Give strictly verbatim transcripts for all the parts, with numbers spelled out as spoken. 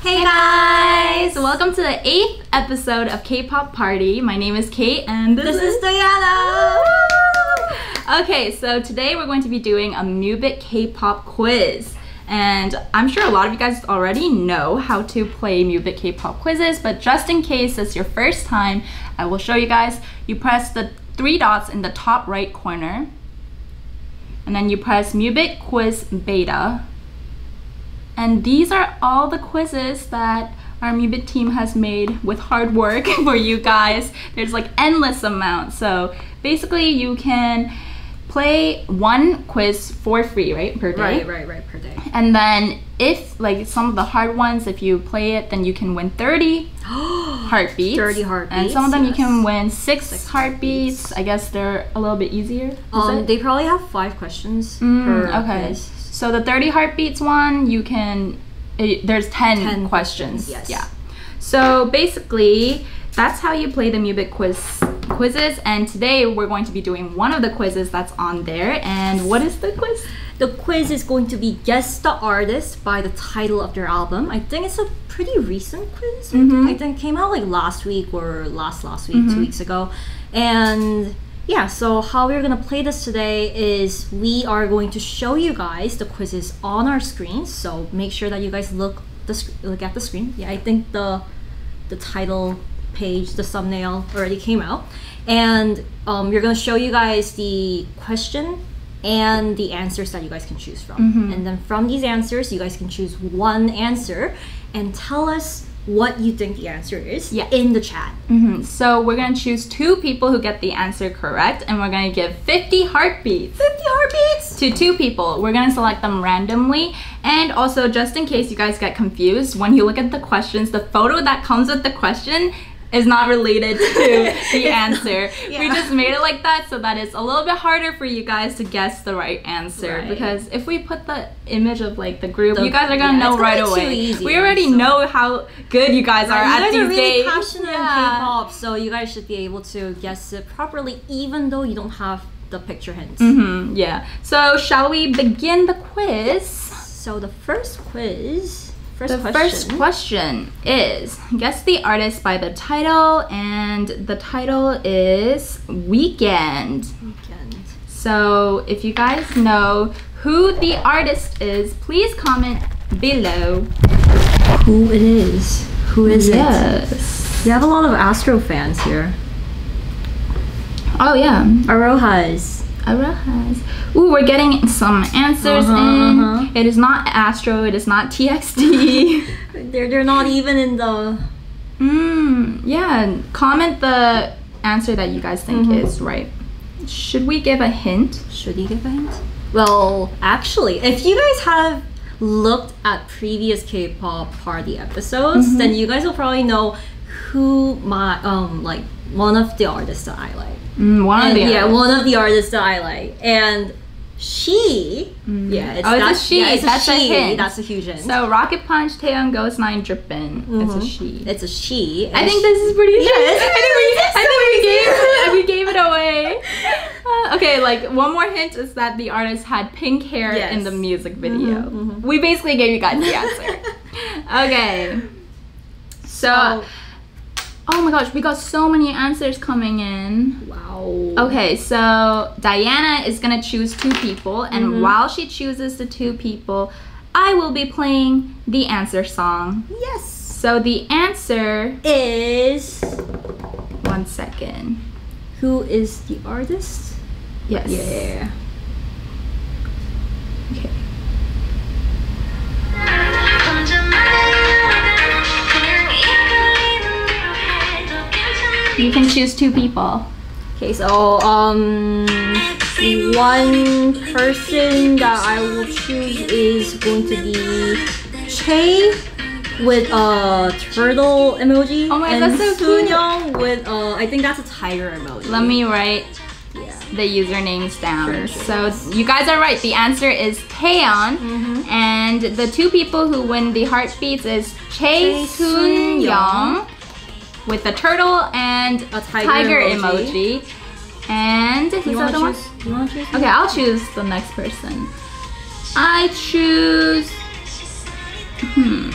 Hey guys! Welcome to the eighth episode of K-Pop Party. My name is Kate and this, this is Diana! Okay, so today we're going to be doing a Mubeat K-Pop quiz. And I'm sure a lot of you guys already know how to play Mubeat K-Pop quizzes, but just in case it's your first time, I will show you guys. You press the three dots in the top right corner, and then you press Mubeat Quiz Beta. And these are all the quizzes that our Mubeat team has made with hard work for you guys. There's like endless amounts. So basically you can play one quiz for free, right, per day? Right, right, right, per day. And then if like some of the hard ones, if you play it, then you can win thirty heartbeats. thirty heartbeats. And some of them yes. you can win six, six heartbeats. heartbeats. I guess they're a little bit easier. Um, they probably have five questions mm, per okay. quiz. So the thirty heartbeats one, you can, it, there's ten, ten questions. Yes. Yeah. So basically, that's how you play the Mubeat quiz, quizzes. And today we're going to be doing one of the quizzes that's on there. And what is the quiz? The quiz is going to be Guess the Artist by the title of their album. I think it's a pretty recent quiz. Mm-hmm. I think it came out like last week or last last week, mm-hmm. two weeks ago. And yeah, so how we're gonna play this today is we are going to show you guys the quizzes on our screen. So make sure that you guys look the look at the screen. Yeah, I think the the title page, the thumbnail already came out, and um, we're gonna show you guys the question and the answers that you guys can choose from. Mm-hmm. And then from these answers, you guys can choose one answer and tell us what you think the answer is yeah. in the chat. Mm-hmm. So we're gonna choose two people who get the answer correct, and we're gonna give fifty heartbeats. fifty heartbeats to two people. We're gonna select them randomly, and also just in case you guys get confused, when you look at the questions, the photo that comes with the question is not related to the answer. Yeah. We just made it like that so that it's a little bit harder for you guys to guess the right answer. Right. Because if we put the image of like the group, the, you guys are gonna yeah, know right away. Easy, we already so. know how good you guys yeah, are you at guys these are really days. Passionate yeah. in K-pop, so you guys should be able to guess it properly, even though you don't have the picture hints. Mm-hmm, yeah. So shall we begin the quiz? So the first quiz. First the question. first question is guess the artist by the title, and the title is Weekend. Weekend. So if you guys know who the artist is, please comment below who it is. Who is yes. it? Yes. You have a lot of Astro fans here. Oh yeah. Arohas. Arohas. Ooh, we're getting some answers uh-huh, in. Uh-huh. It is not Astro, it is not T X T. they're, they're not even in the... Mm, yeah, comment the answer that you guys think mm-hmm. is right. Should we give a hint? Should you give a hint? Well, actually, if you guys have looked at previous K-pop party episodes, mm-hmm. then you guys will probably know who my, um, like, one of the artists that I like. Mm, one and, of the yeah, artists. one of the artists that I like, and she mm. yeah, it's, oh, it's that's, a she. Yeah, it's that's a she. A hint. That's a huge hint. So Rocket Punch, Taeyeon, GHOST nine, DRIPPIN. Mm-hmm. It's a she. It's a she. And I think this is pretty. Yeah, it's, I think we, I think we gave we gave it away. Uh, okay, like one more hint is that the artist had pink hair yes. in the music video. Mm-hmm, mm-hmm. We basically gave you guys the answer. Okay, so. so Oh my gosh, we got so many answers coming in. Wow. Okay, so Diana is gonna choose two people, and mm-hmm. while she chooses the two people, I will be playing the answer song. Yes. So the answer is... One second. Who is the artist? Yes. Yeah. Okay. You can choose two people. Okay, so um, one person that I will choose is going to be Che with a turtle emoji. Oh my, and that's so Soonyoung cute. With a, I think that's a tiger emoji. Let me write yeah. the usernames down. Sure, sure. So you guys are right. The answer is Taeyeon, mm-hmm. and the two people who win the heartbeats is Che, che Soonyoung. With a turtle and a tiger, tiger emoji. emoji. And who's the other one? You wanna choose? Okay, I'll choose the next person. I choose. Hmm.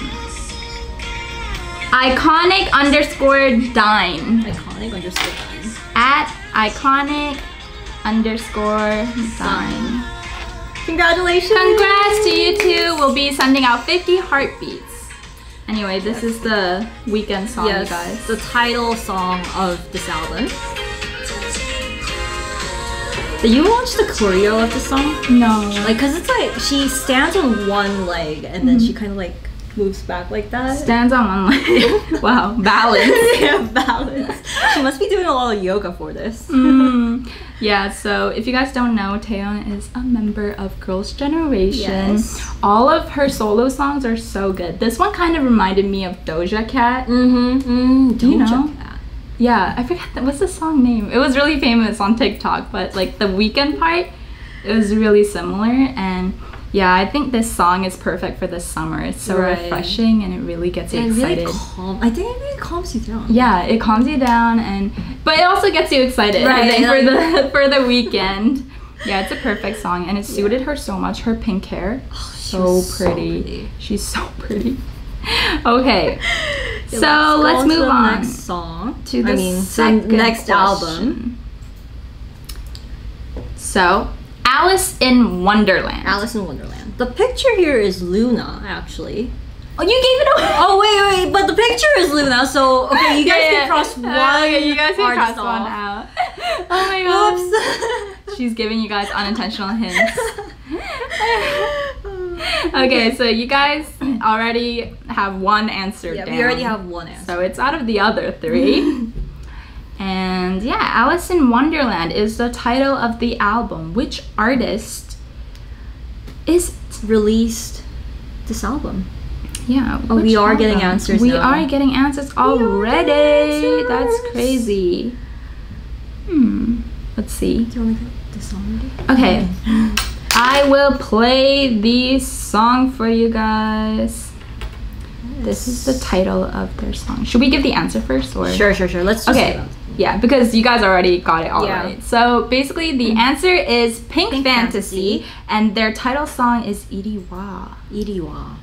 Iconic underscore dine. Iconic underscore dine. At iconic underscore dine. Congratulations. Congrats to you two. We'll be sending out fifty heartbeats. Anyway, this yes. is the weekend song, yes, you guys. The title song of this album. Did you watch the choreo of the song? No. Like, cause it's like she stands on one leg and then mm-hmm. she kind of like moves back like that. Stands on one leg. Wow, balance. Yeah, balance. She must be doing a lot of yoga for this. Mm. Yeah, so if you guys don't know, Taeyeon is a member of Girls' Generation. Yes. All of her solo songs are so good. This one kind of reminded me of Doja Cat. Mm-hmm. Mm, Doja you know? Cat. Yeah, I forgot that. What's the song name? It was really famous on TikTok, but like the weekend part, it was really similar. And yeah, I think this song is perfect for this summer. It's so right. refreshing, and it really gets you and excited. Really calm. I think it really calms you down. Yeah, it calms you down, and but it also gets you excited, right, I think, for the for the weekend. Yeah, it's a perfect song, and it suited yeah. her so much. Her pink hair, oh, so, pretty. so pretty. She's so pretty. Okay, so let's, let's move to the on next song to the I mean, second next question. album. So, Alice in Wonderland. Alice in Wonderland. The picture here is Luna, actually. Oh, you gave it away! Oh, wait, wait, but the picture is Luna, so okay, you guys yeah, can yeah. cross one. Uh, okay, you guys can cross off. one out. Oh my gosh. She's giving you guys unintentional hints. Okay, so you guys already have one answer yeah, down. We already have one answer. So it's out of the other three. And yeah, Alice in Wonderland is the title of the album. Which artist is released this album? Yeah, oh, we are album? getting answers. We now. are getting answers already. Getting answers. That's crazy. Hmm. Let's see. Do you want to get the song already? Okay. I will play the song for you guys. Yes. This is the title of their song. Should we give the answer first, or? Sure, sure, sure. Let's just okay. It yeah, because you guys already got it all yeah. right. So basically, the mm-hmm. answer is Pink, Pink Fantasy, Fantasy, and their title song is IRIWA. IRIWA.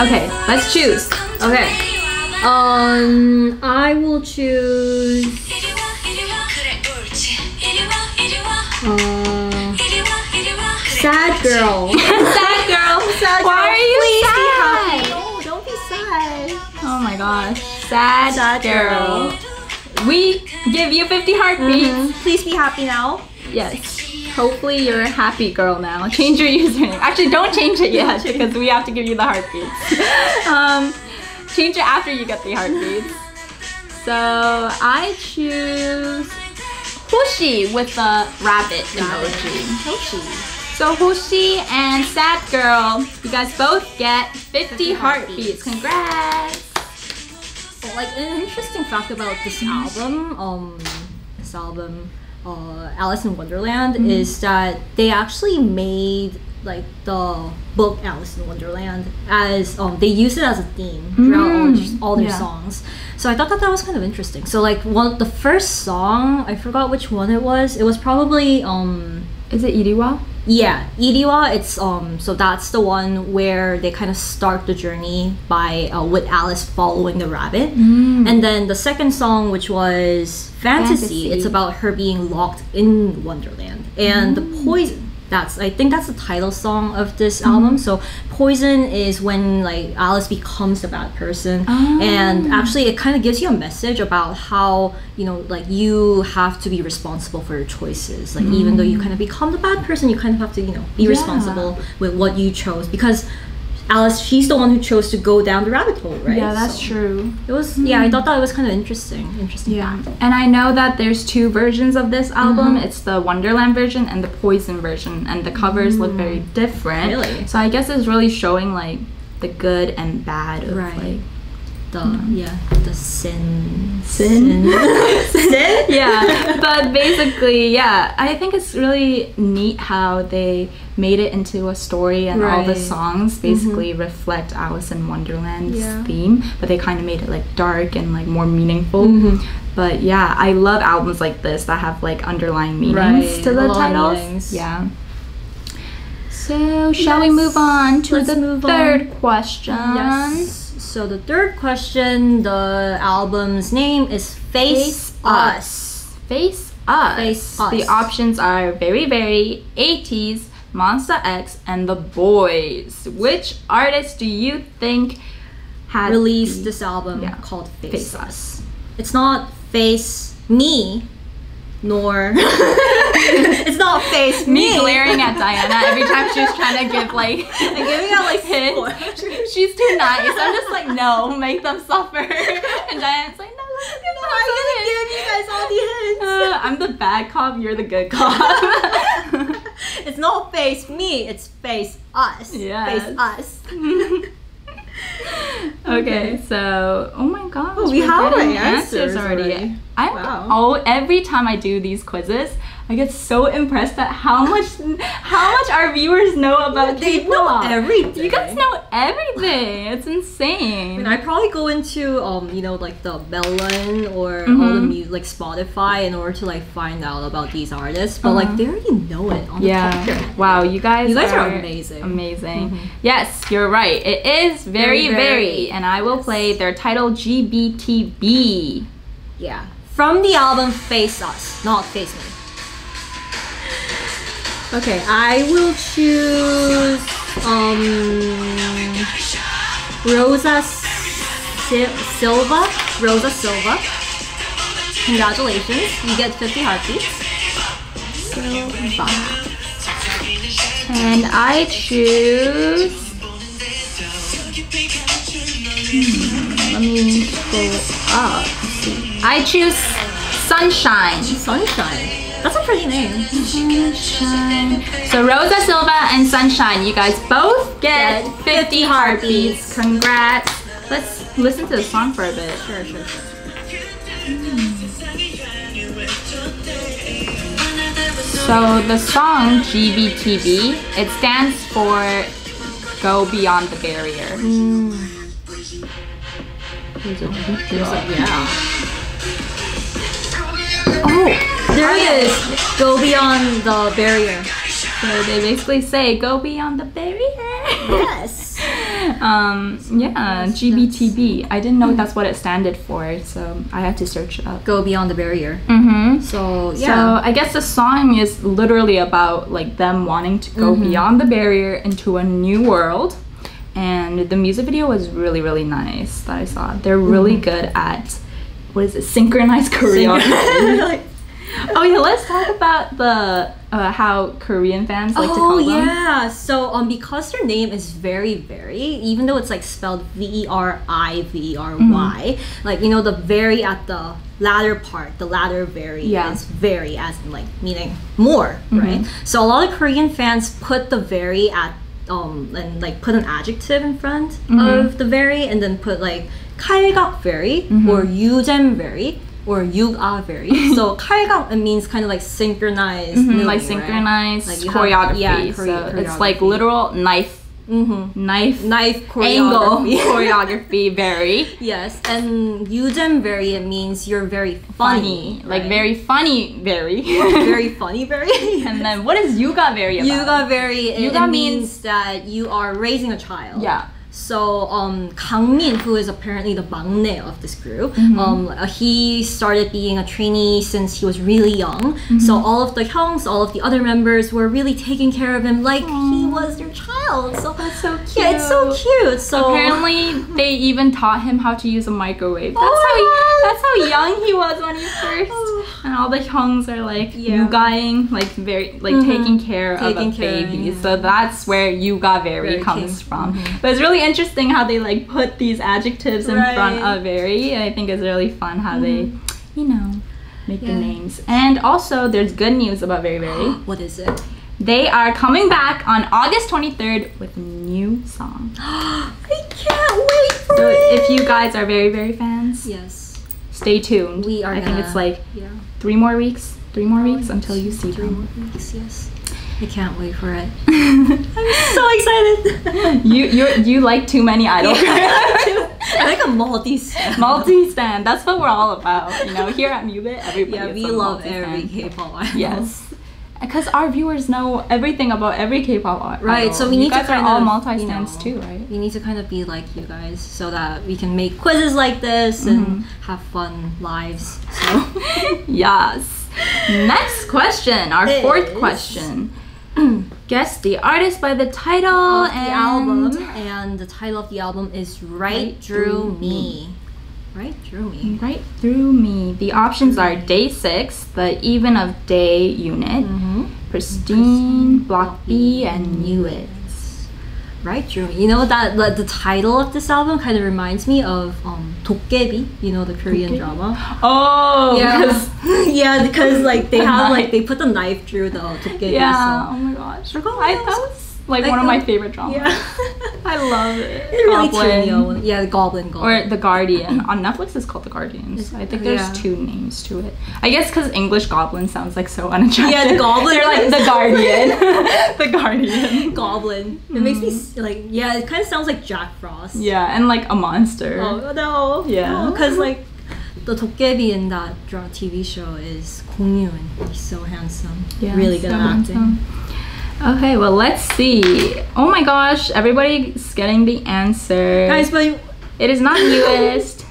Okay, let's choose. Okay. Um, I will choose. Uh, sad girl. Sad girl. Sad Why girl. are you Please sad? Be happy. No, don't be sad. Oh my gosh. Sad, sad girl. girl. We give you fifty heartbeats. Mm-hmm. Please be happy now. Yes. Hopefully you're a happy girl now. Change your username. Actually, don't change it yet because we have to give you the heartbeats. Um, change it after you get the heartbeats. So I choose Hoshi with the rabbit emoji. Hoshi. So Hoshi and Sad Girl, you guys both get fifty heartbeats. Congrats. So, like an interesting fact about this album, um, this album. Uh, Alice in Wonderland mm-hmm. is that they actually made like the book Alice in Wonderland as um, they use it as a theme throughout mm-hmm. all, all their yeah. songs. So I thought that that was kind of interesting. So like one the first song, I forgot which one it was. It was probably um is it IRIWA? Yeah, IRIWA. It's um so that's the one where they kind of start the journey by uh, with Alice following the rabbit, mm. and then the second song, which was Fantasy, Fantasy. It's about her being locked in Wonderland, and mm. the poison. That's I think that's the title song of this mm-hmm. album. So Poison is when like Alice becomes a bad person, oh. and actually it kind of gives you a message about how you know like you have to be responsible for your choices. Like mm. even though you kind of become the bad person, you kind of have to you know be yeah. responsible with what you chose because Alice, she's the one who chose to go down the rabbit hole, right? Yeah, that's so true. It was mm. yeah, I thought that was kind of interesting. Interesting. Yeah. Fact. And I know that there's two versions of this album. Mm-hmm. It's the Wonderland version and the Poison version, and the covers mm. look very different. Really? So I guess it's really showing like the good and bad of right. like the mm-hmm. yeah, the sin sin sin, sin? Yeah. But basically, yeah, I think it's really neat how they made it into a story, and right. all the songs basically mm-hmm. reflect Alice in Wonderland's yeah. theme, but they kind of made it like dark and like more meaningful. Mm-hmm. But yeah, I love albums like this that have like underlying meanings right. to the titles. Yeah. So shall yes. we move on to Let's the third on. question? Yes. So the third question, the album's name is Face, Face Us. Face Us. Face Us. The options are VERIVERY, ATEEZ, MONSTA X, and THE BOYZ. Which artist do you think has released the, this album yeah, called Face, Face Us. Us? It's not Face Me, nor it's not Face Me. Me glaring at Diana every time she's trying to give like and giving out like hints. She's too nice. I'm just like, no, make them suffer. And Diana's like, no, you're not I'm gonna give you guys all the hints. Uh, I'm the bad cop. You're the good cop. It's not Face Me, it's Face Us. Yes. Face Us. okay, okay, so oh my gosh, oh, we have our answers, answers already. already. I wow. oh, every time I do these quizzes, I get so impressed at how much how much our viewers know about K-pop. They know everything. You guys know everything. It's insane. I mean, I probably go into um, you know, like the Melon or mm-hmm. all the music, like Spotify, in order to like find out about these artists. But uh-huh. like they already know it on yeah. the top. Wow, you guys, you guys are, are amazing. Amazing. Mm-hmm. Yes, you're right. It is very, very, very. and I will yes. play their title G B T B. Yeah, from the album Face Us, not Face Me. Okay, I will choose um Rosa Sil Silva. Rosa Silva. Congratulations, you get fifty heartbeats. Silva. And I choose. Hmm, let me go up. I choose Sunshine. Sunshine. That's a pretty name. Sunshine. So Rosa Silva and Sunshine, you guys both get fifty heartbeats. Congrats. Let's listen to the song for a bit. Sure, sure, sure. Mm. So the song G B T B, it stands for Go Beyond the Barrier. Mm. Yeah. Oh. There it is. Go beyond the barrier. So they basically say, go beyond the barrier. Yes. um. Yeah. G B T B. I didn't know that's what it standed for, so I had to search it up. Go beyond the barrier. Mm-hmm. So yeah. So I guess the song is literally about like them wanting to go mm-hmm. beyond the barrier into a new world, and the music video was really really nice that I saw. They're really mm-hmm. good at what is it? Synchronized choreography. Oh yeah, let's talk about the uh, how Korean fans like oh, to call them. Oh yeah, so um, because their name is VERIVERY, even though it's like spelled V E R I V E R Y, mm-hmm. like you know the very at the latter part, the latter very yeah. is very as in like meaning more, mm-hmm. right? So a lot of Korean fans put the very at um and like put an adjective in front mm-hmm. of the very, and then put like 칼각 very mm-hmm. or 유잼 very. Or woo!ah!, very. So kalgang, it means kind of like synchronized, mm-hmm, movie, like synchronized right? like choreography. Have, yeah, chore so choreography. It's like literal knife, mm-hmm. knife, knife choreography. Angle choreography. Very yes, and yujim very it means you're very funny, funny right? like very funny, very very funny, very. And then what is yuga very about? Yuga very it, yuga it means, means that you are raising a child. Yeah. So um, Kangmin, who is apparently the 막내 of this group, mm-hmm. um, he started being a trainee since he was really young. Mm-hmm. So all of the hyungs, all of the other members were really taking care of him like Aww. He was their child. So that's so cute. Yeah, it's so cute. So apparently they even taught him how to use a microwave. That's oh. how he, that's how young he was when he first. Oh. And all the hyungs are like yeah. yugaing, like very like mm-hmm. taking care taking of a care, baby. Yeah. So that's where yuga very comes cute. From. Mm-hmm. But it's really interesting how they like put these adjectives in right. front of very. I think it's really fun how mm-hmm. they, you know, make yeah. the names. And also there's good news about VERIVERY. What is it? They are coming back on August twenty-third with a new song. I can't wait for so it! So if you guys are VERIVERY fans, yes, stay tuned. We are I gonna, think it's like yeah. three more weeks, three more oh, weeks until you see three them. Three more weeks, yes. I can't wait for it. I'm so excited. You you you like too many idol yeah, I like a multi-stand. Multi-stand. That's what we're all about. You know, here at Mubeat, everybody. Yeah, we love every K-pop idol. Yes. Because our viewers know everything about every K-pop art. Right, so we need to kind of, all multi-stance too, right? We need to kind of be like you guys so that we can make quizzes like this mm-hmm. and have fun lives. So yes. Next question, our it fourth is. question. Guess the artist by the title of and the album. And the title of the album is Right, right Through Me. me. Right Through Me. Right Through Me. The options are Day six, the Even of Day unit, mm-hmm. Pristine, Block B, and NU'EST. Right Through Me. You know that like, the title of this album kind of reminds me of um Dokkaebi, you know, the Korean Dokkaebi? drama. Oh, yeah, because yeah, because like they have like they put the knife through the Dokkaebi. Yeah. So. Oh my gosh. I thought Like, like one of my favorite dramas. Yeah. I love it. It Goblin. Really yeah, the Goblin, Goblin. Or The Guardian. On Netflix, it's called The Guardian. So I think there's yeah. two names to it. I guess because English Goblin sounds like so unattractive. Yeah, the Goblin. They're like The Guardian. The Guardian. Goblin. It mm. makes me like, yeah, it kind of sounds like Jack Frost. Yeah, and like a monster. Oh, no. Yeah. Because no, like, the Dokkaebi in that drama T V show is Gong-yoo, and he's so handsome. Yeah, really good so acting. Handsome. Okay, well, let's see. Oh my gosh, everybody's getting the answer. Guys, but it is not newest,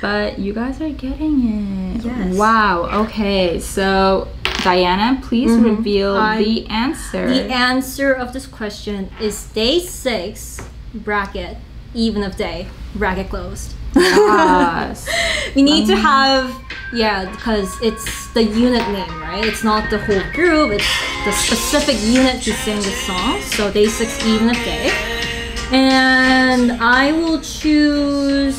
but you guys are getting it. Yes. Wow, okay, so Diana, please mm-hmm. reveal I, the answer. The answer of this question is Day six, bracket, Even of Day, bracket closed. Yes. We need um. to have... Yeah, because it's the unit name, right? It's not the whole group, it's the specific unit to sing the song. So Day six, Even of Day. And I will choose...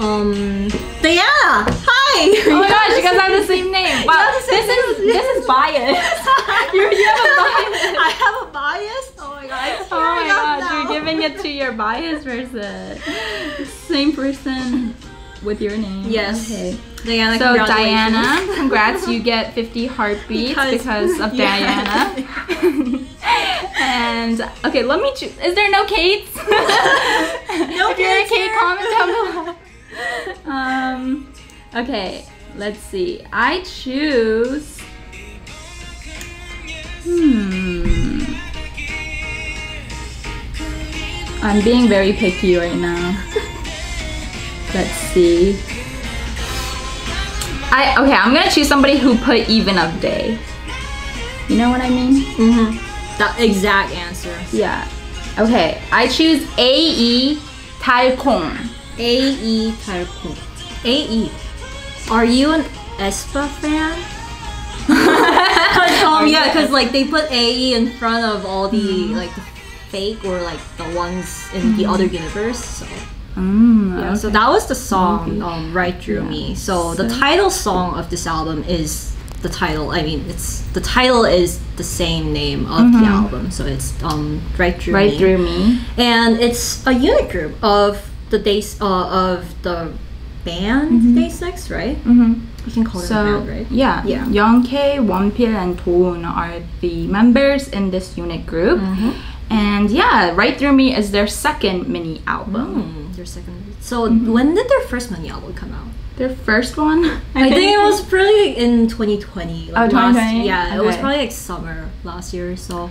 Um... Diana! Hi! Oh my gosh, you guys have the same name! Wow, this is, this is biased. you, you have a bias! I have a bias? Oh my god, Oh my gosh, now. You're giving it to your biased person. Same person. With your name. Yes. Okay. Diana, so Diana, congrats, you get fifty heartbeats because, because of yeah. Diana. And okay, let me choose. Is there no Kates? No If you're a Kate, comment down below. Um, okay, let's see. I choose. Hmm. I'm being very picky right now. Let's see. I okay. I'm gonna choose somebody who put Even of Day. You know what I mean? Mhm. The exact answer. Yeah. Okay. I choose A E Talcon. A E Talcon. A E. Are you an aespa fan? um, yeah, because like they put A E in front of all the mm-hmm. like the fake or like the ones in mm-hmm. the other universe. So. Mm, yeah, okay. So that was the song um, Right Through yeah. Me. So, so the title song of this album is the title. I mean, it's the title is the same name of mm-hmm. the album. So it's um Right Through right Me. Right Through Me. And it's a unit group of the days uh, of the band mm-hmm. Day six, right? Mm-hmm. We can call it so, a band, right? Yeah. Yeah. Younghae, Wonpil, and Doon are the members in this unit group. Mm-hmm. And yeah, Right Through Me is their second mini album. Mm, their second. So mm-hmm. when did their first mini album come out? Their first one? I, I think, think it was probably in twenty twenty. Like oh, twenty twenty? Yeah, okay. It was probably like summer last year. So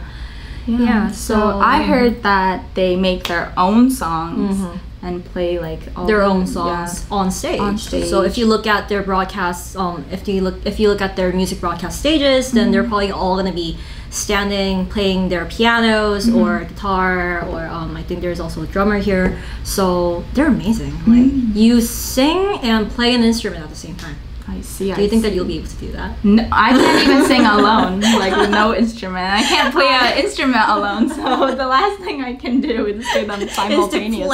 yeah, yeah so, so I heard that they make their own songs mm-hmm. and play like all their own songs yeah. on stage. On stage. So if you look at their broadcasts, um, if you look if you look at their music broadcast stages, then mm-hmm. they're probably all gonna be standing playing their pianos mm-hmm. or guitar or um I think there's also a drummer here, so they're amazing. Like mm. you sing and play an instrument at the same time. I see. I do you think see. that you'll be able to do that? No, I can't even sing alone, like with no instrument. I can't play an instrument alone, so the last thing I can do is do them simultaneously. Is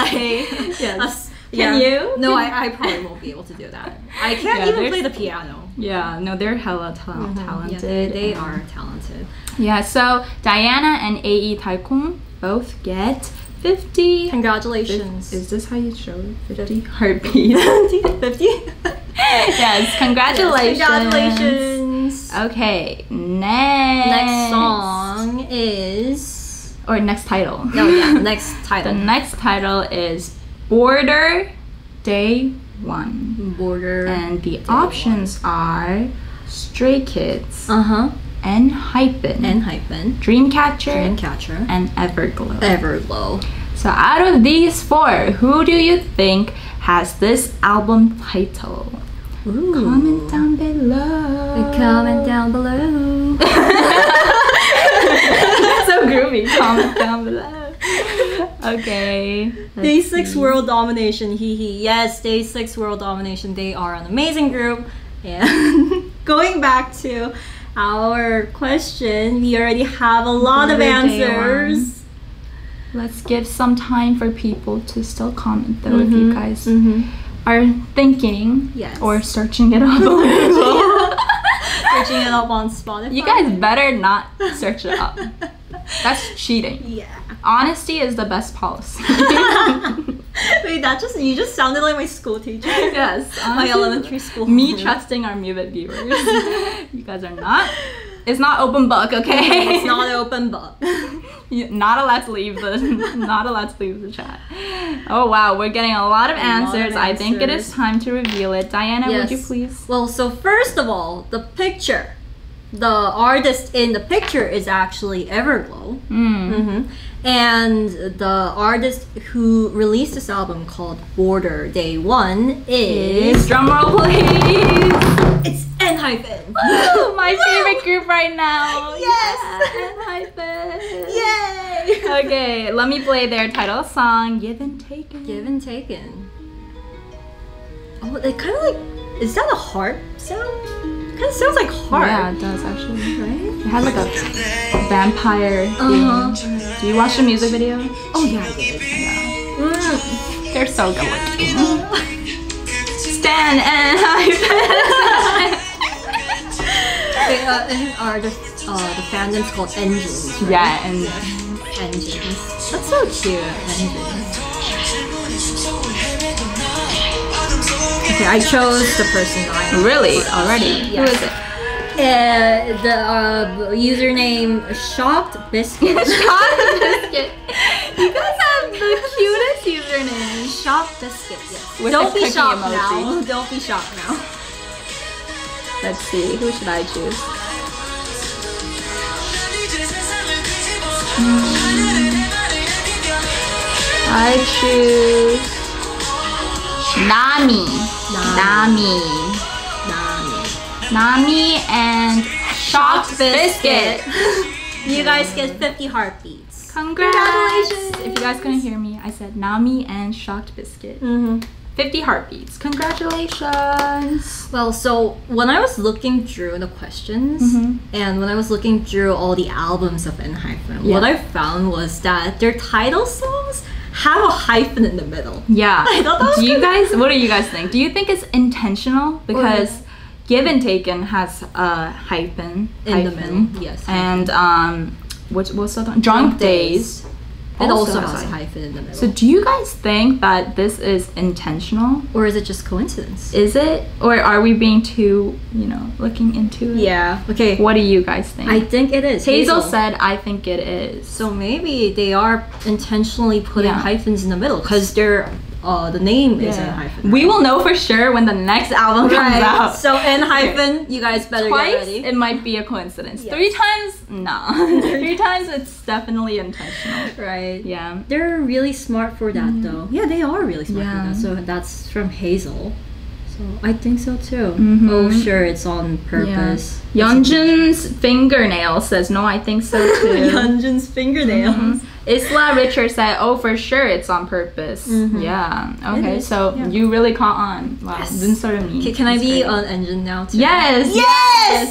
to play. Yes. Can yeah. you? No, I, I probably won't be able to do that. I can't yeah, even play the piano. Yeah, no, they're hella ta mm-hmm. talented. Yeah, they, they are talented. Yeah, so Diana and A E Taeyeon both get fifty. Congratulations. Is, is this how you show it? fifty heartbeats. fifty? Yes, congratulations. Yes, congratulations. Okay, next. Next song is... Or next title. No, yeah, next title. The next title is... Border Day One. Border. And the options one. are Stray Kids, uh huh, ENHYPEN, ENHYPEN, Dreamcatcher, Dreamcatcher, and Everglow. Everglow. So out of these four, who do you think has this album title? Ooh. Comment down below. Comment down below. So groovy. Comment down below. Okay. Day six World Domination. Hee hee. Yes, Day six World Domination. They are an amazing group. And going back to our question, we already have a lot of answers. Let's give some time for people to still comment though, mm-hmm, if you guys mm-hmm. are thinking, yes, or searching it up a little. Searching it up on Spotify. You guys better not search it up. That's cheating. Yeah. Honesty is the best policy. Wait, that just, you just sounded like my school teacher. Yes. My elementary school. Me teacher. Trusting our Mubeat viewers. You guys are not. It's not open book, okay? It's not open book. You're not allowed to leave the not allowed to leave the chat. Oh wow, we're getting a lot of answers. Lot of I answers. think it is time to reveal it. Diana, yes. would you please? Well, so first of all, the picture. The artist in the picture is actually Everglow. Mm. Mm-hmm. And the artist who released this album called Border Day One is, drumroll please, it's ENHYPEN. Woo, my Woo! favorite group right now. Yes, yeah, ENHYPEN. Yay. Okay, let me play their title song, Give and Taken. Give and Taken. Oh, it kind of like, is that a harp sound? It kind of sounds like harp. Yeah, it does actually, right? It has like a, a vampire theme. Uh -huh. Do you watch the music video? Oh yeah, I did. Yeah. Mm. They're so good looking. Stan and ENHYPEN. They uh, are just, uh, the fandom's called Engines, right? Yeah, and Engines. That's so cute, Engines. Okay, I chose the person. I really? Already? Yeah. Who is it? Uh, the uh, username Shocked Biscuit. Shocked Biscuit. You guys have the cutest username. Shocked Biscuit. Yes. With Don't be shocked emoji. now. Don't be shocked now. Let's see. Who should I choose? Mm. I choose Nami. Nami. Nami. Nami and Shocked Biscuit. You guys get fifty heartbeats. Congratulations. Congratulations! If you guys couldn't hear me, I said Nami and Shocked Biscuit. Mm-hmm. fifty heartbeats. Congratulations! Well, so when I was looking through the questions, mm-hmm, and when I was looking through all the albums of ENHYPEN, yeah, what I found was that their title songs have a hyphen in the middle. Yeah. I thought that was do you guys? What do you guys think? Do you think it's intentional? Because Give and Taken has a hyphen in hyphen, the middle. Yes. And um, what what's the other one? Drunk Days. Days. It also, also has a hyphen in the middle. So do you guys think that this is intentional, or is it just coincidence? Is it, or are we being too, you know, looking into it? Yeah. Okay. What do you guys think? I think it is. Hazel, Hazel said, I think it is. So maybe they are intentionally putting, yeah, hyphens in the middle because they're, uh, the name, yeah, is ENHYPEN. We will know for sure when the next album comes right. out. So ENHYPEN, you guys better Twice, get ready. It might be a coincidence. Yes. Three times, nah. Three times, it's definitely intentional. Right. Yeah. They're really smart for that, mm, though. Yeah, they are really smart, yeah, for that. So that's from Hazel. So I think so too. Mm-hmm. Oh sure, it's on purpose. Yeah. Yeonjun's fingernail says, no, I think so too. Yeonjun's fingernails. Mm-hmm. Isla Richard said, oh, for sure, it's on purpose. Mm-hmm. Yeah. Okay, so yeah, you really caught on. Wow. Yes. Didn't sort of mean. Can, can I be on Engine now too? Yes! Yes!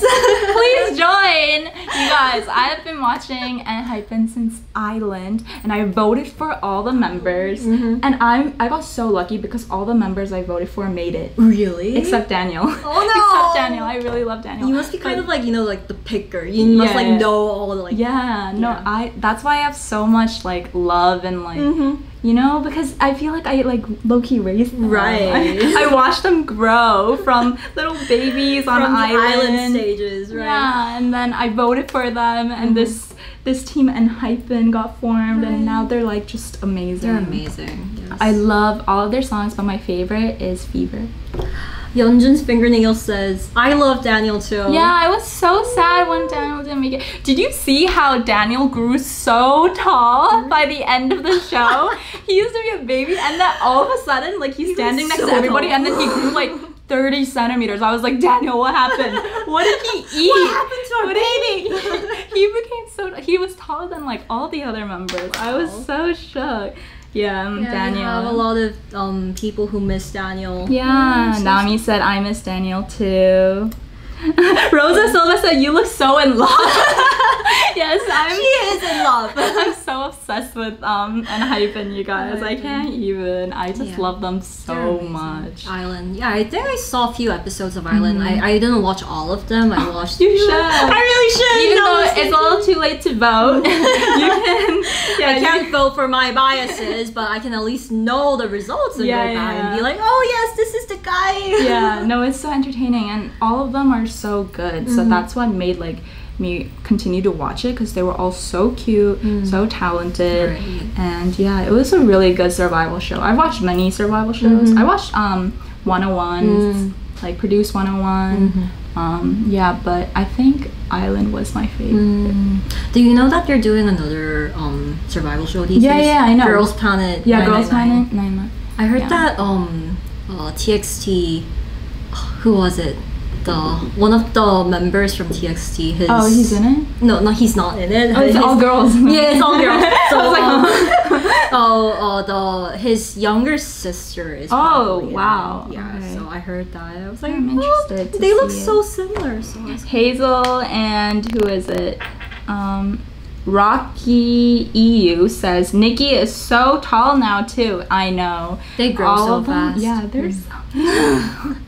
Please join! You guys, I have been watching ENHYPEN since Island, and I voted for all the members. Mm-hmm. And I'm, I got so lucky because all the members I voted for made it. Really? Except Daniel. Oh no! Except Daniel. I really love Daniel. You must be kind but, of like, you know, like the picker. You yeah, must like know all the like... Yeah, no, yeah. I. That's why I have so much like love and like, mm-hmm, you know, because I feel like I like low-key raised them. Right. I, I watched them grow from little babies on from island. The island stages, right? Yeah, and then I voted for them, and mm-hmm, this this team ENHYPEN got formed, right. and now they're like just amazing. They're amazing. Yes. I love all of their songs, but my favorite is Fever. Yeonjun's fingernail says, I love Daniel too. Yeah, I was so sad when Daniel didn't make it. Did you see how Daniel grew so tall by the end of the show? He used to be a baby and then all of a sudden, like he's he standing next so to everybody tall. And then he grew like thirty centimeters. I was like, Daniel, what happened? What did he eat? What happened to our what baby? He, he became so, he was taller than like all the other members. Wow. I was so shook. Yeah, um, yeah, Daniel. I have a lot of um, people who miss Daniel. Yeah, mm, so Nami said, I miss Daniel too. Rosa Silva said, you look so in love. Yes, I'm. She is in love. I'm so obsessed with um, ENHYPEN, you guys. I can't even. I just yeah. love them so much. Island. Yeah, I think I saw a few episodes of Island. Mm. I, I didn't watch all of them. I watched. You should. I really should. Even no, though it's a little too late to vote. You can. Yeah, I can't vote for my biases, but I can at least know the results and yeah, go yeah. and be like, oh yes, this is the guy. Yeah. No, it's so entertaining, and all of them are so good. Mm-hmm. So that's what made like me continue to watch it, because they were all so cute, mm. so talented, right. and yeah, it was a really good survival show. I've watched many survival shows. Mm-hmm. I watched um one oh one, mm. like Produce one oh one. Mm-hmm. Um, yeah, but I think Island was my favorite. Mm. Do you know that they're doing another um survival show these yeah, days? Yeah, yeah, I know. Girls Planet. Yeah, Girls Planet. nine nine nine. I heard yeah. that um uh, T X T, who was it? The, one of the members from T X T. His, oh, he's in it? No, no, he's not in it. Oh, it's his, all girls. Yeah, it's all girls. So, oh, um, uh, uh, the his younger sister is. Oh, wow. Yeah, okay. So I heard that. I was like, I'm interested. Oh, they look it. so similar. So Hazel and who is it? Um, Rocky E U says, Nikki is so tall now too. I know. They grow all so fast. Them, yeah, they're mm. so.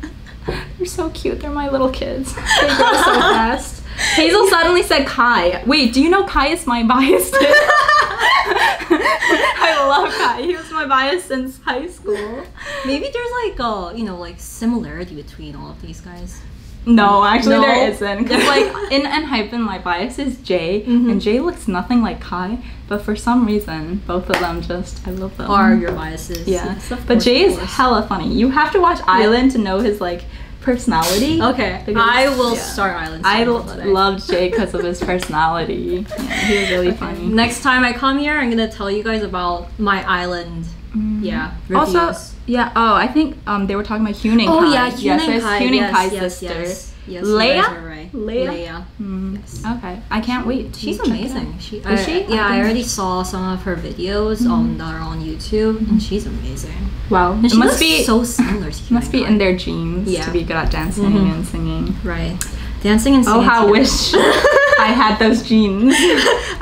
They're so cute. They're my little kids. They grow so fast. Hazel suddenly said Kai. Wait, do you know Kai is my bias? I love Kai. He was my bias since high school. Maybe there's like a, you know, like similarity between all of these guys. No, actually no. there isn't. Because like in ENHYPEN, my bias is Jay, mm-hmm. and Jay looks nothing like Kai. But for some reason, both of them just, I love them. Are your biases. Yeah, yes, but course, Jay is hella funny. You have to watch Island yeah. to know his like personality. Okay, because, I will yeah. start Island. I loved Jay because of his personality. Yeah, he was really okay. funny. Next time I come here, I'm gonna tell you guys about my Island. Mm. Yeah. Reviews. Also, yeah. Oh, I think um they were talking about Hyun and oh, Kai. Oh yeah, Hyun yes, and Kai. Hyun and Kai's yes, sister. Yes, yes. Leia. Right. Leia. Leia. Mm. Yes. Okay. I can't wait. She's amazing. She, I, is she? Yeah, I, I already she... saw some of her videos mm. um that are on YouTube, mm. and she's amazing. Wow. And she it must be so similar. To must be Kai. In their genes yeah. to be good at dancing mm-hmm. and singing. Right. Dancing and singing. Oh, how wish I had those genes.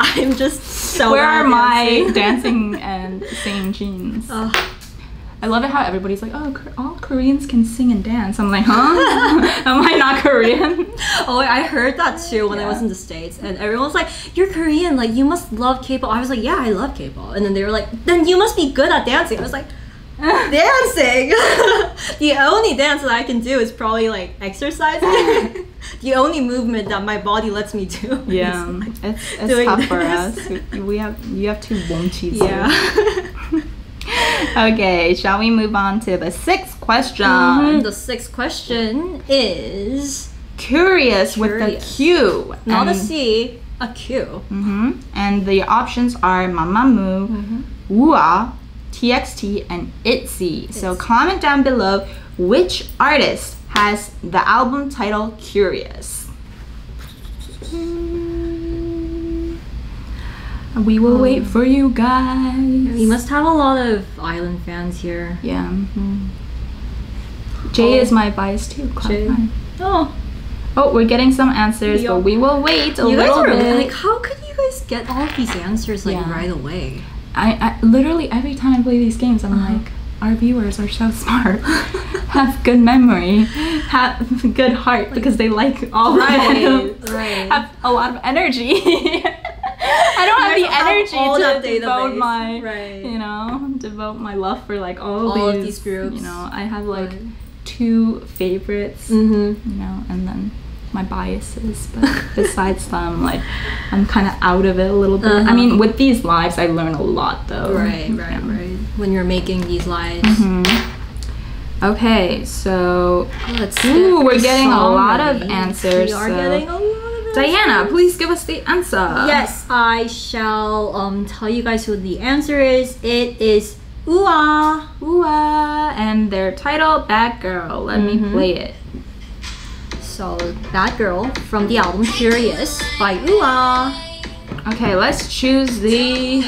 I'm just so. Where are dancing. my dancing and singing genes? Ugh. I love it how everybody's like, oh, all Koreans can sing and dance. I'm like, huh? Am I not Korean? Oh, I heard that too when yeah. I was in the States, and everyone's like, you're Korean, like you must love K-pop. I was like, yeah, I love K-pop, and then they were like, then you must be good at dancing. I was like. Dancing. The only dance that I can do is probably like exercising. The only movement that my body lets me do. Yeah, is, like, it's, it's tough this. for us. We, we have you have two wonchies. Yeah. Okay, shall we move on to the sixth question? Mm-hmm. The sixth question is curious, curious. with a Q, not and, a C, a Q. Mm-hmm. And the options are Mamamoo, mm-hmm. woo!ah!, T X T, and ITZY. So comment down below which artist has the album title Curious. We will um, wait for you guys. We must have a lot of Island fans here. Yeah. Mm-hmm. Jay oh. is my bias too. Jay. Oh. Oh, we're getting some answers, we but we will wait a you little guys are, bit. Like, how could you guys get all these answers like yeah. right away? I, I literally every time I play these games, I'm uh-huh. like, our viewers are so smart, have good memory, have good heart, because they like all right, right. have a lot of energy. I don't have the energy have to devote database. my, right. you know, devote my love for like all, all these, of these groups. You know, I have like right. two favorites, mm-hmm. you know, and then my biases, but besides them, like, I'm kind of out of it a little bit. Uh-huh. I mean, with these lives, I learn a lot, though. Right, right, yeah. right. When you're making these lives. Mm-hmm. Okay, so let's. Ooh, we're getting so a lot many. of answers. We are so. getting a lot. Diana, please give us the answer. Yes, I shall um, tell you guys who the answer is. It is woo!ah!. woo!ah!, and their title, Bad Girl. Let mm-hmm. me play it. So, Bad Girl from the album Curious by woo!ah!. Okay, let's choose the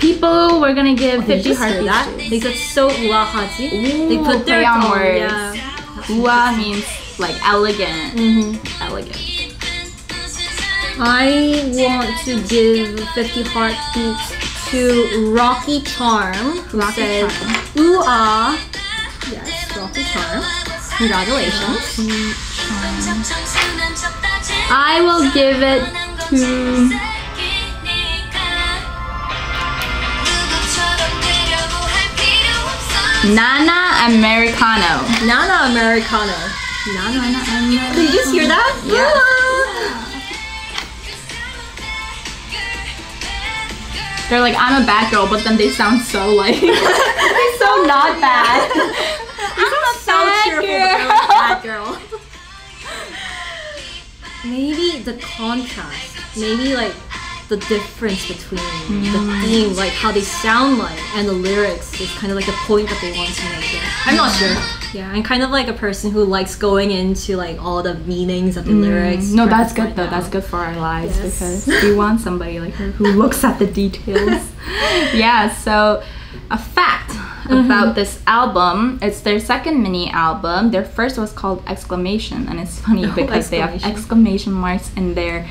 people we're gonna give fifty heartbeats that. To. They got so woo!ah!하지. They put their own words. Yeah. woo!ah! means like elegant. Mm-hmm. Elegant. I want to give fifty heartbeats to Rocky Charm. Rocky says, Charm. woo!ah!. Yes, Rocky Charm. Congratulations. Charm. I will give it to Nana Americano. Nana Americano. No, no, no, no. Did you just hear that? Yeah. yeah. They're like, I'm a bad girl, but then they sound so like, they're so not bad. I'm a so bad cheerful, girl. But bad girl. Maybe the contrast, maybe like the difference between mm. the theme, like how they sound like, and the lyrics is kind of like the point that they want to make. It. I'm not sure. Yeah, I'm kind of like a person who likes going into like all the meanings of the mm. lyrics. No, that's good right though. Now. That's good for our lives yes. because we want somebody like her who looks at the details. Yeah, so a fact mm-hmm. about this album, it's their second mini album. Their first was called Exclamation, and it's funny no, because they have exclamation marks in their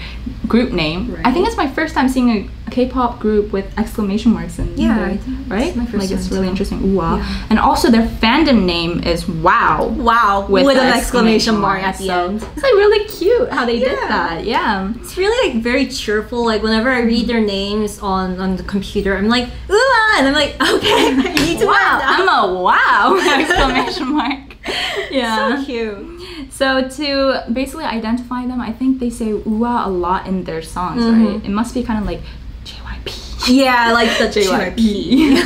group name. Right. I think it's my first time seeing a K-pop group with exclamation marks in yeah, there, right? My first like it's really too. interesting. Woo!ah!. Yeah. And also their fandom name is Wow. Wow with, with an exclamation, exclamation mark at the so end. It's like really cute how they yeah. did that. Yeah. It's really like very cheerful. Like whenever I read their names on on the computer, I'm like woo!ah!, and I'm like okay, I need to wow. I'm a wow exclamation mark. Yeah. So cute. So to basically identify them, I think they say woo!ah! a lot in their songs, mm-hmm. right? It must be kind of like yeah, like the J Y P,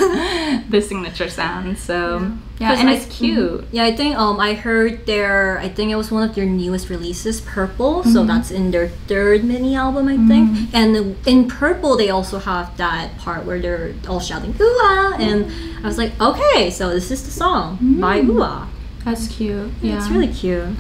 the signature sound. So yeah, yeah and I, it's cute. Yeah, I think um I heard their I think it was one of their newest releases, Purple. Mm-hmm. So that's in their third mini album, I think. Mm-hmm. And in Purple, they also have that part where they're all shouting woo!ah!, and I was like, okay, so this is the song mm-hmm. by woo!ah!. That's cute. Yeah, yeah, it's really cute.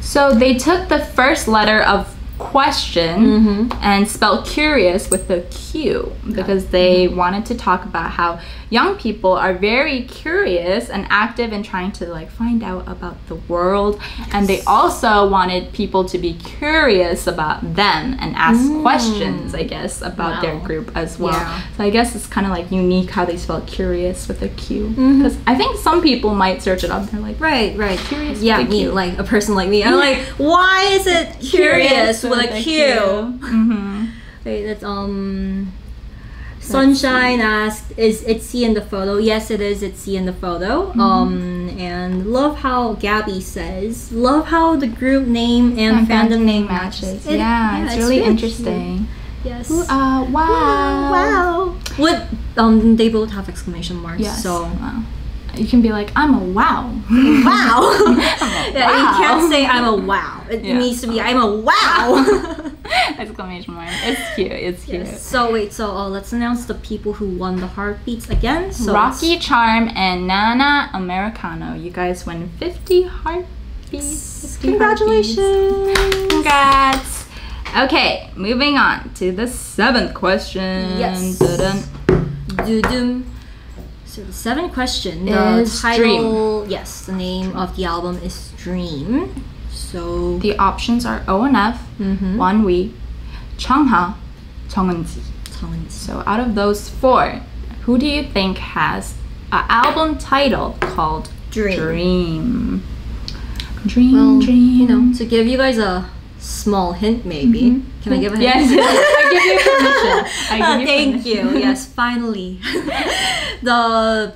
So they took the first letter of question mm-hmm. and spelled curious with the Q because they mm-hmm. wanted to talk about how young people are very curious and active in trying to like find out about the world yes. and they also wanted people to be curious about them and ask mm. questions I guess about wow. their group as well yeah. so I guess it's kind of like unique how they spelled curious with a Q because mm-hmm. I think some people might search it up and they're like right right curious yeah with a me Q. Like a person like me I'm like why is it curious with a Q? Mm-hmm. Wait, that's um Sunshine asked, is ITZY in the photo? Yes, it is ITZY in the photo. Mm-hmm. Um, and love how Gabby says, love how the group name and, and fandom name matches. It, yeah, yeah, it's, it's really, really interesting. Cute. Yes. Woo!ah!, wow. Wow. Wow. What, um, they both have exclamation marks, yes. so. Wow. You can be like, I'm a wow. Wow. I'm a yeah, wow. You can't say I'm a wow. It yeah. needs to be I'm a wow. Exclamation mark. It's cute. It's cute. Yes. So wait, so uh, let's announce the people who won the heartbeats again. So Rocky Charm and Nana Americano. You guys win fifty heartbeats. fifty Congratulations. Heartbeats. Congrats. Okay, moving on to the seventh question. Yes. Dun dun. Dun. So the seventh question the is title, Dream. Yes, the name Dream. Of the album is Dream. So the options are O N F, mm-hmm. Wanwi, Changha, JeongEun Ji. So out of those four, who do you think has an album title called Dream? Dream, Dream, well, Dream. You know, to give you guys a small hint, maybe. Mm-hmm. Can I give a hint? Yes, I give you permission. I give you Thank permission. you. Yes, finally. the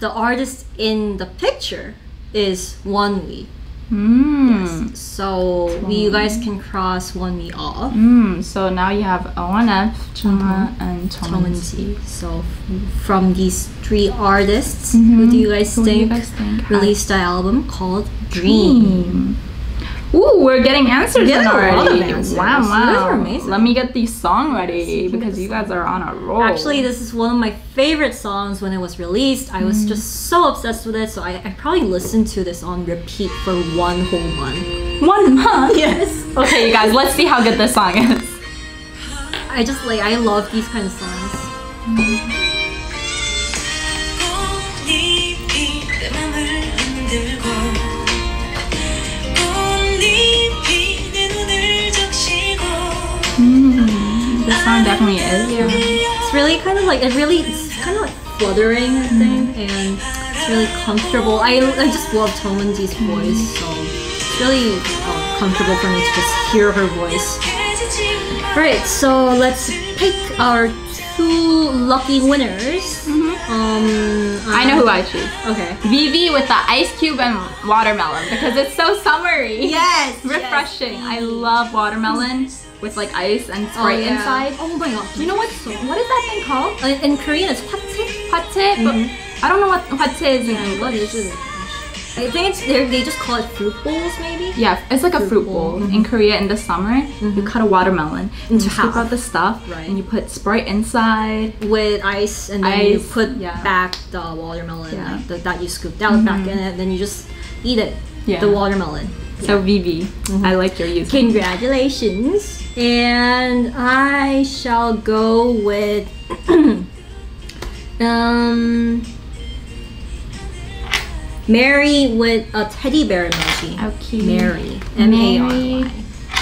the artist in the picture is Won Lee. Mm. Yes. So mm. we, you guys can cross one we off. Mm. So now you have O N F, Jungha, and Jeongmin Ji. So from these three artists, mm-hmm. who do you guys who think, you guys think released an album called Dream? Dream. Ooh, we're getting answers yeah, already. All the answers. Wow, wow. Amazing. Let me get the song ready because you guys are on a roll. Actually, this is one of my favorite songs when it was released. I was mm. just so obsessed with it, so I, I probably listened to this on repeat for one whole month. One month? Yes. Okay, you guys, let's see how good this song is. I just like, I love these kind of songs. Mm. Mm, this song definitely is. Yeah. It's really kind of like, it really, it's kind of like fluttering, I think, mm. and it's really comfortable. I, I just love Jeongmin Ji's mm. voice, so it's really uh, comfortable for me to just hear her voice. Right, so let's pick our two lucky winners. Mm-hmm. um, I know who I choose. Okay. Vivi with the ice cube and watermelon because it's so summery. Yes. Refreshing. Yes. I love watermelon with like ice and Sprite oh, yeah. inside. Oh my god. You know what? So, what is that thing called? Uh, in Korean, it's hwatte. Hwatte, mm-hmm. but I don't know what hwatte is in English. What is it? I think it's, they just call it fruit bowls, maybe? Yeah, it's like fruit a fruit bowl. bowl. Mm-hmm. In Korea, in the summer, mm-hmm. you cut a watermelon and mm-hmm. you scoop out the stuff, right. and you put Sprite inside. With ice, and then ice. you put yeah. back the watermelon yeah. like the, that you scooped out mm-hmm. back in it, then you just eat it, yeah. the watermelon. So yeah. Vivi, mm-hmm. I like your use. Congratulations! And I shall go with um, Mary with a teddy bear emoji. Okay. Mary, M A R Y,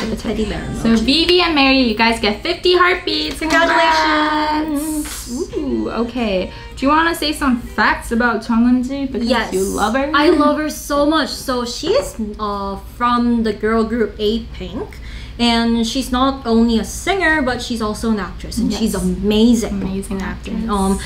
with a teddy bear emoji. So Vivi and Mary, you guys get fifty heartbeats. Congratulations! Ooh, okay. Do you want to say some facts about JeongEun Ji because yes, you love her? I love her so much. So she is uh, from the girl group Apink, and she's not only a singer but she's also an actress, and yes. she's amazing, amazing actress. Um,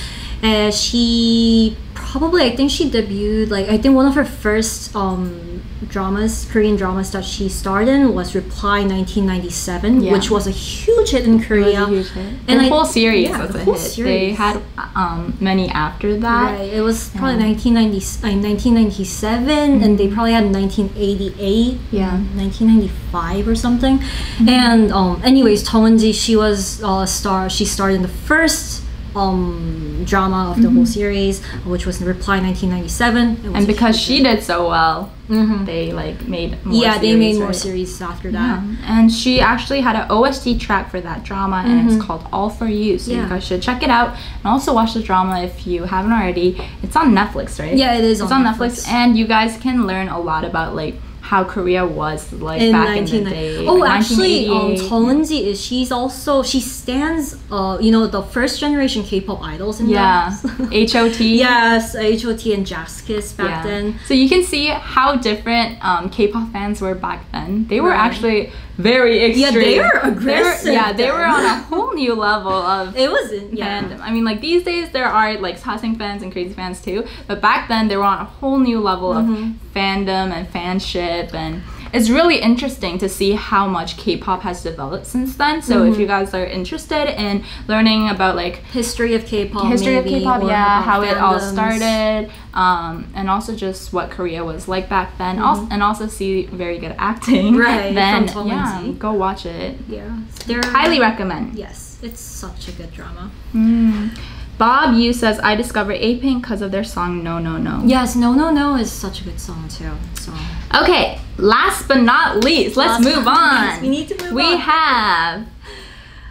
and she probably I think she debuted like I think one of her first um dramas, Korean dramas that she starred in was Reply nineteen ninety-seven, yeah. which was a huge hit in Korea. It was a huge hit. And the I, whole series yeah, was the a whole hit. Series. They had um, many after that. Right. It was probably yeah. nineteen ninety, uh, nineteen ninety-seven, mm-hmm. and they probably had nineteen eighty-eight, yeah, nineteen ninety-five or something. Mm-hmm. And um, anyways, JeongEun Ji, she was uh, a star. She starred in the first um drama of the mm-hmm. whole series, which was Reply nineteen ninety-seven, and because she did so well mm-hmm. they like made more yeah series, they made more right? series after that yeah. and she yeah. actually had an O S T track for that drama mm-hmm. and it's called All For You, so yeah. you guys should check it out and also watch the drama if you haven't already. It's on Netflix, right? Yeah, it is. It's on, on Netflix. Netflix, and you guys can learn a lot about like how Korea was like in back in the day. Oh, like actually, um, JeongEun Ji is she's also she stands, uh, you know, the first generation K-pop idols in yeah, H O T Yes, H O T and JazzKiss back yeah. then. So you can see how different um, K-pop fans were back then. They were right. actually very extreme. Yeah, they were aggressive. They were, yeah, they were on a whole new level of. It wasn't. Yeah, fandom. I mean, like these days there are like sassing fans and crazy fans too, but back then they were on a whole new level mm-hmm. of fandom and fanship. And it's really interesting to see how much K-pop has developed since then. So mm-hmm. if you guys are interested in learning about like history of K-pop, history maybe, of K-pop, yeah, how fandoms. It all started, um, and also just what Korea was like back then, mm-hmm. also, and also see very good acting. Right. Then yeah, go watch it. Yeah, They're, highly recommend. Yes, it's such a good drama. Mm. Bob Yu says, I discovered Apink because of their song No No No. Yes, No No No is such a good song too. So. Okay, last but not least, let's last move on. Least, we need to move we on. We have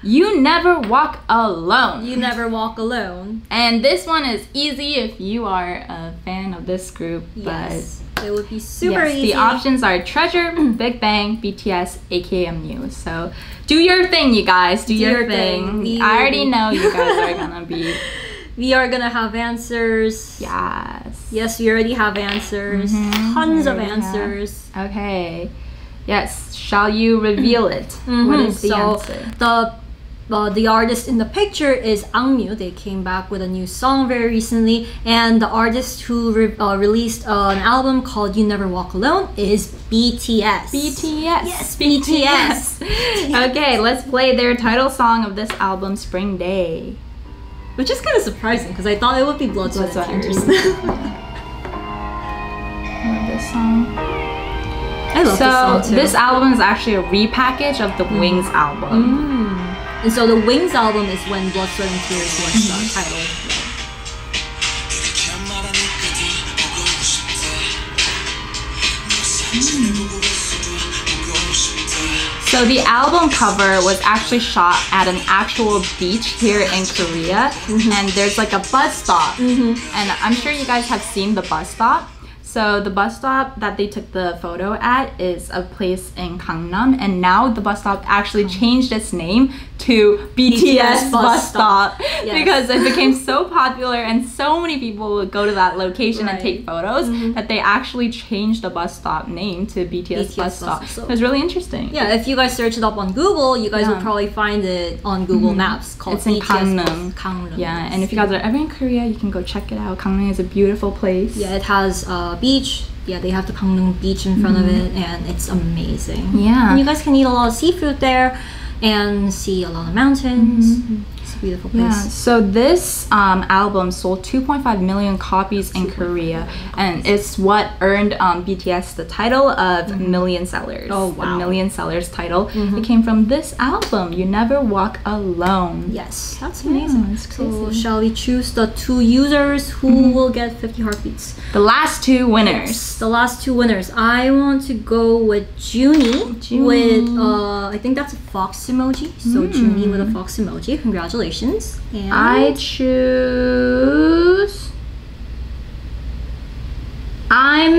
You Never Walk Alone. You Never Walk Alone. And this one is easy if you are a fan of this group. Yes, but it would be super yes, easy. The options are Treasure, Big Bang, B T S, A K M U. So do your thing, you guys. Do, do your, your thing. thing. I already know you guys are gonna be. We are gonna have answers. Yes. Yes, we already have answers. Mm-hmm. Tons of answers. Have. Okay. Yes. Shall you reveal it? Mm-hmm. What is the so answer? The Uh, the artist in the picture is Angmu. They came back with a new song very recently, and the artist who re uh, released uh, an album called You Never Walk Alone is B T S. B T S. Yes, B T S. B T S. Okay, let's play their title song of this album, Spring Day. Which is kind of surprising because I thought it would be Blood, Sweat, and Tears. I love this song. I love so this song too. This album is actually a repackage of the mm. Wings album. Mm. And so the Wings album is when Blood, Sweat, and Tears was mm -hmm. the title. Mm. So the album cover was actually shot at an actual beach here in Korea. Mm -hmm. And there's like a bus stop. Mm -hmm. And I'm sure you guys have seen the bus stop. So the bus stop that they took the photo at is a place in Gangnam, and now the bus stop actually changed its name to B T S, B T S bus stop, stop. Yes. Because it became so popular and so many people would go to that location right. and take photos mm-hmm. that they actually changed the bus stop name to B T S, B T S bus stop. Bus, so. It was really interesting. Yeah, if you guys search it up on Google, you guys yeah. will probably find it on Google mm-hmm. Maps called it's in Gangnam. Gangnam. Yeah, and if you guys are ever in Korea, you can go check it out. Gangnam is a beautiful place. Yeah, it has uh, beach. Yeah, they have the Gangnam beach in front mm-hmm. of it, and it's amazing. Yeah, and you guys can eat a lot of seafood there and see a lot of mountains. Mm-hmm. It's a beautiful place. Yeah. So this um, album sold two point five million copies in Korea, and it's what earned um, B T S the title of mm-hmm. Million Sellers. Oh wow. The Million Sellers title. Mm-hmm. It came from this album, You Never Walk Alone. Yes. That's amazing. Yeah, that's cool. So shall we choose the two users who mm-hmm. will get fifty heartbeats? The last two winners. Yes, the last two winners. I want to go with Junie, Junie. with, uh, I think that's a fox emoji. So mm. Junie with a fox emoji. Congratulations. And I choose... I'm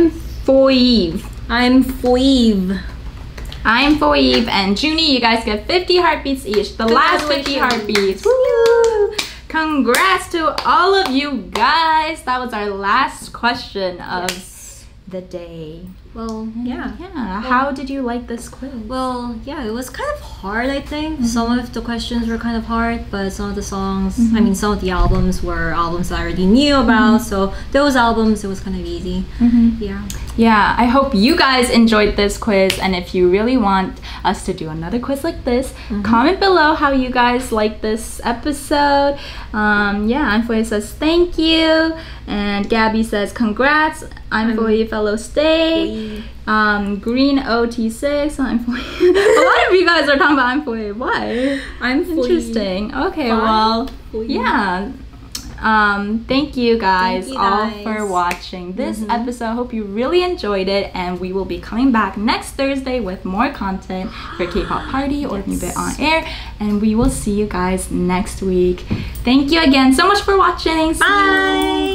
Foive. I'm Foive. I'm Foive and Junie, you guys get fifty heartbeats each. The last fifty heartbeats. Woo! Congrats to all of you guys. That was our last question of yes. the day. Well, yeah. Yeah. Well, how did you like this quiz? Well, yeah, it was kind of hard, I think. Mm-hmm. Some of the questions were kind of hard, but some of the songs, mm-hmm. I mean, some of the albums were albums I already knew about. Mm-hmm. So those albums, it was kind of easy. Mm-hmm. Yeah. Yeah. I hope you guys enjoyed this quiz. And if you really want us to do another quiz like this, mm-hmm. comment below how you guys like this episode. Um, yeah. Anfoy says, thank you. And Gabby says, congrats. I'm for you, fellow stay. Um, green O T six. I'm for you. A lot of you guys are talking about I'm for you. Why? I'm for you. Interesting. Okay, Bye. well, yeah. Um, thank you guys, thank you guys all for watching this mm-hmm. episode. Hope you really enjoyed it, and we will be coming back next Thursday with more content for K-Pop Party or yes. Mubeat on air, and we will see you guys next week. Thank you again so much for watching. Bye.